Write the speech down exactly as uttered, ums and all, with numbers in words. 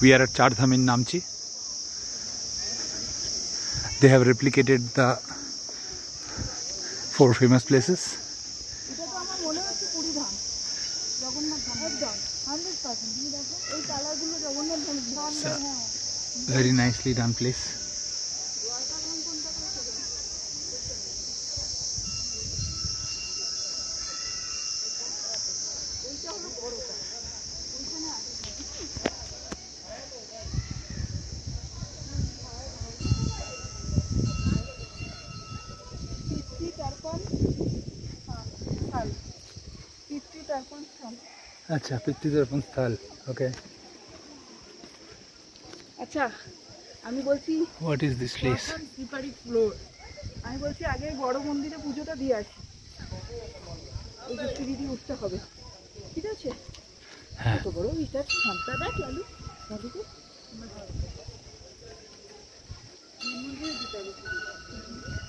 We are at Char Dham in Namchi. They have replicated the four famous places. It's a very nicely done place. अच्छा पित्ती दर्पण स्थल okay अच्छा আমি বলছি what is this place ত্রিপাড়ি floor আমি বলছি আগে বড় মন্দিরে পূজোটা দিয়ে আসি ওই যে ত্রিদি উঠতে হবে ঠিক আছে হ্যাঁ তো বড় এটা শান্তা দেখ লালু লালু তো মন্দিরে দিতে হবে